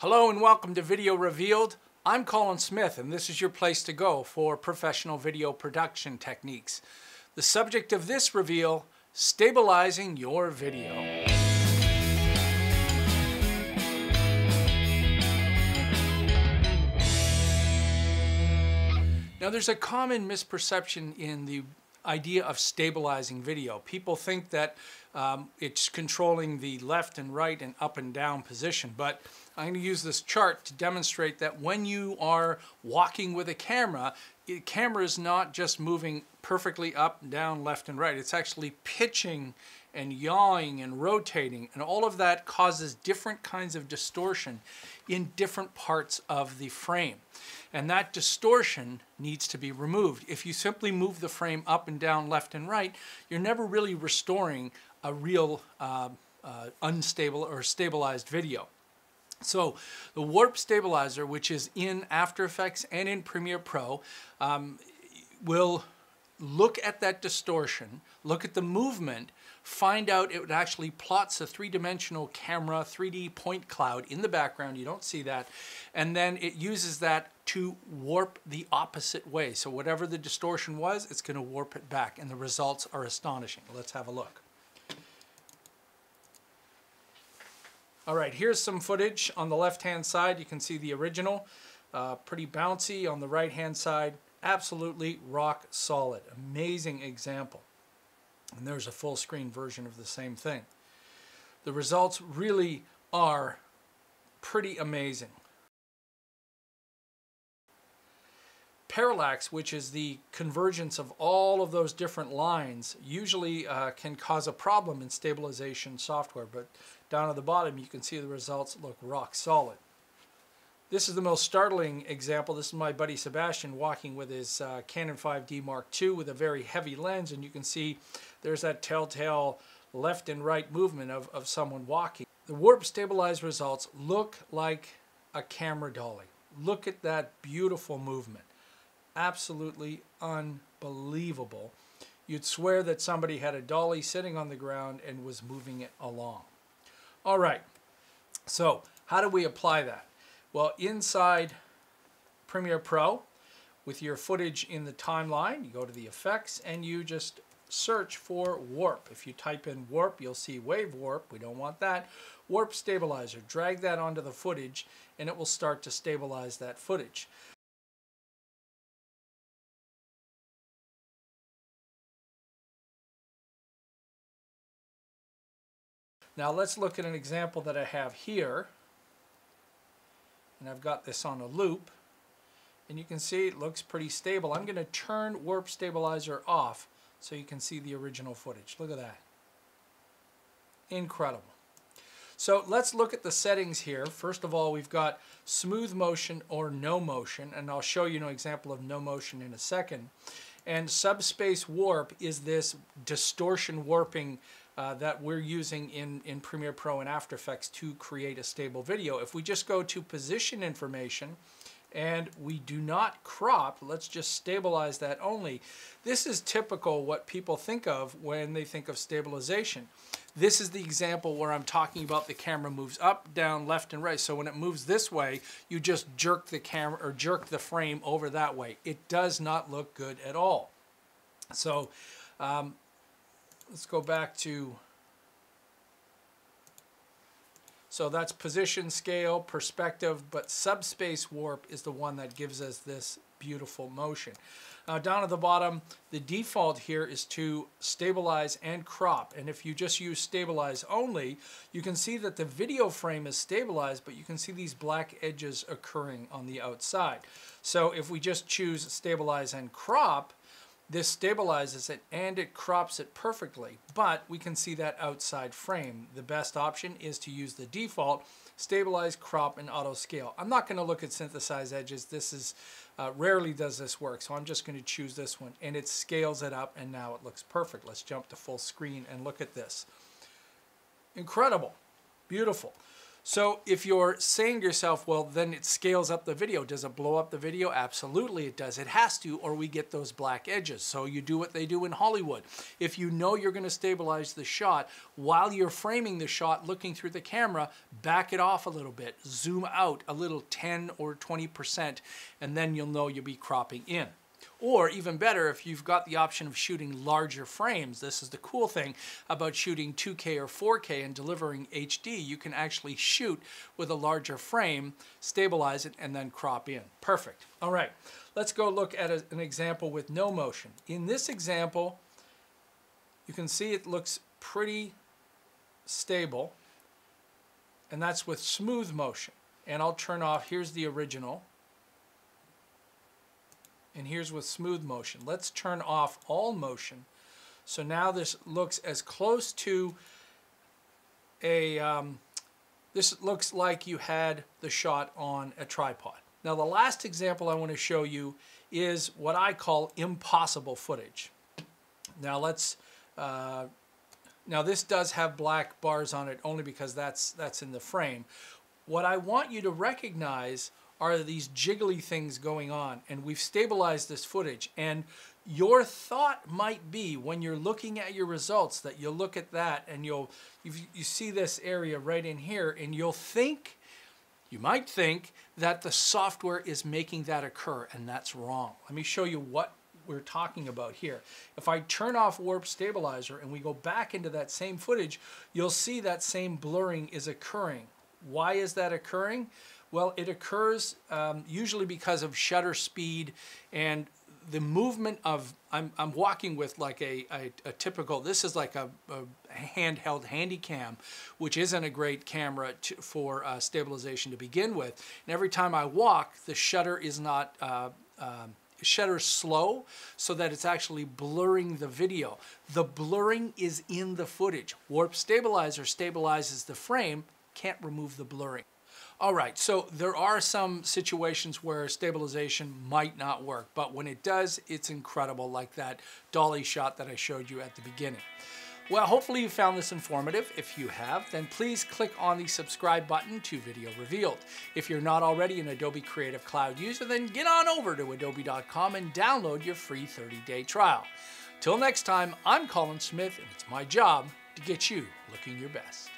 Hello and welcome to Video Revealed. I'm Colin Smith and this is your place to go for professional video production techniques. The subject of this reveal, stabilizing your video. Now there's a common misperception in the idea of stabilizing video. People think that it's controlling the left and right and up and down position, but I'm going to use this chart to demonstrate that when you are walking with a camera, the camera is not just moving perfectly up and down, left and right. It's actually pitching and yawing and rotating, and all of that causes different kinds of distortion in different parts of the frame. And that distortion needs to be removed. If you simply move the frame up and down, left and right, you're never really restoring a real unstable or stabilized video. So the Warp Stabilizer, which is in After Effects and in Premiere Pro, will look at that distortion, look at the movement, find out it actually plots a three-dimensional camera, 3D point cloud in the background, you don't see that, and then it uses that to warp the opposite way. So whatever the distortion was, it's going to warp it back, and the results are astonishing. Let's have a look. All right, here's some footage. On the left-hand side, you can see the original, pretty bouncy. On the right-hand side, absolutely rock solid. Amazing example. And there's a full screen version of the same thing. The results really are pretty amazing. Parallax, which is the convergence of all of those different lines, usually can cause a problem in stabilization software, but down at the bottom you can see the results look rock solid. This is the most startling example. This is my buddy Sebastian walking with his Canon 5D Mark II with a very heavy lens, and you can see there's that telltale left and right movement of someone walking. The warp stabilized results look like a camera dolly. Look at that beautiful movement. Absolutely unbelievable. You'd swear that somebody had a dolly sitting on the ground and was moving it along. All right, so how do we apply that? Well, inside Premiere Pro, with your footage in the timeline, you go to the effects and you just search for warp. If you type in warp, you'll see wave warp. We don't want that. Warp stabilizer. Drag that onto the footage and it will start to stabilize that footage. Now let's look at an example that I have here, and I've got this on a loop, and you can see it looks pretty stable. I'm going to turn Warp Stabilizer off so you can see the original footage. Look at that. Incredible. So let's look at the settings here. First of all, we've got smooth motion or no motion, and I'll show you an example of no motion in a second. And Subspace Warp is this distortion warping that we're using in Premiere Pro and After Effects to create a stable video. If we just go to position information and we do not crop, let's just stabilize that only. This is typical what people think of when they think of stabilization. This is the example where I'm talking about the camera moves up, down, left, and right. So when it moves this way, you just jerk the camera or jerk the frame over that way. It does not look good at all. So let's go back to, so that's position, scale, perspective, but subspace warp is the one that gives us this beautiful motion. Now down at the bottom, the default here is to stabilize and crop. And if you just use stabilize only, you can see that the video frame is stabilized, but you can see these black edges occurring on the outside. So if we just choose stabilize and crop, this stabilizes it and it crops it perfectly, but we can see that outside frame. The best option is to use the default, stabilize, crop, and auto scale. I'm not going to look at synthesized edges. This is, rarely does this work, so I'm just going to choose this one, and it scales it up, and now it looks perfect. Let's jump to full screen and look at this. Incredible. Beautiful. So if you're saying to yourself, well, then it scales up the video. Does it blow up the video? Absolutely it does. It has to, or we get those black edges. So you do what they do in Hollywood. If you know you're going to stabilize the shot, while you're framing the shot, looking through the camera, back it off a little bit, zoom out a little 10 or 20%, and then you'll know you'll be cropping in. Or even better, if you've got the option of shooting larger frames, this is the cool thing about shooting 2K or 4K and delivering HD, you can actually shoot with a larger frame, stabilize it, and then crop in. Perfect. All right, let's go look at an example with no motion. In this example, you can see it looks pretty stable, and that's with smooth motion. And I'll turn off, here's the original. And here's with smooth motion. Let's turn off all motion. So now this looks as close to a, this looks like you had the shot on a tripod. Now the last example I want to show you is what I call impossible footage. Now let's, now this does have black bars on it only because that's in the frame. What I want you to recognize are these jiggly things going on, and we've stabilized this footage. And your thought might be, when you're looking at your results, that you'll look at that and you see this area right in here, and you'll think, you might think that the software is making that occur, and that's wrong. Let me show you what we're talking about here. If I turn off Warp Stabilizer and we go back into that same footage, you'll see that same blurring is occurring. Why is that occurring? Well, it occurs usually because of shutter speed and the movement of, I'm walking with like a typical, this is like a handheld handycam, which isn't a great camera for stabilization to begin with. And every time I walk, the shutter is not, shutter slow, so that it's actually blurring the video. The blurring is in the footage. Warp Stabilizer stabilizes the frame, can't remove the blurring. All right, so there are some situations where stabilization might not work, but when it does, it's incredible, like that dolly shot that I showed you at the beginning. Well, hopefully you found this informative. If you have, then please click on the subscribe button to Video Revealed. If you're not already an Adobe Creative Cloud user, then get on over to adobe.com and download your free 30-day trial. Till next time, I'm Colin Smith, and it's my job to get you looking your best.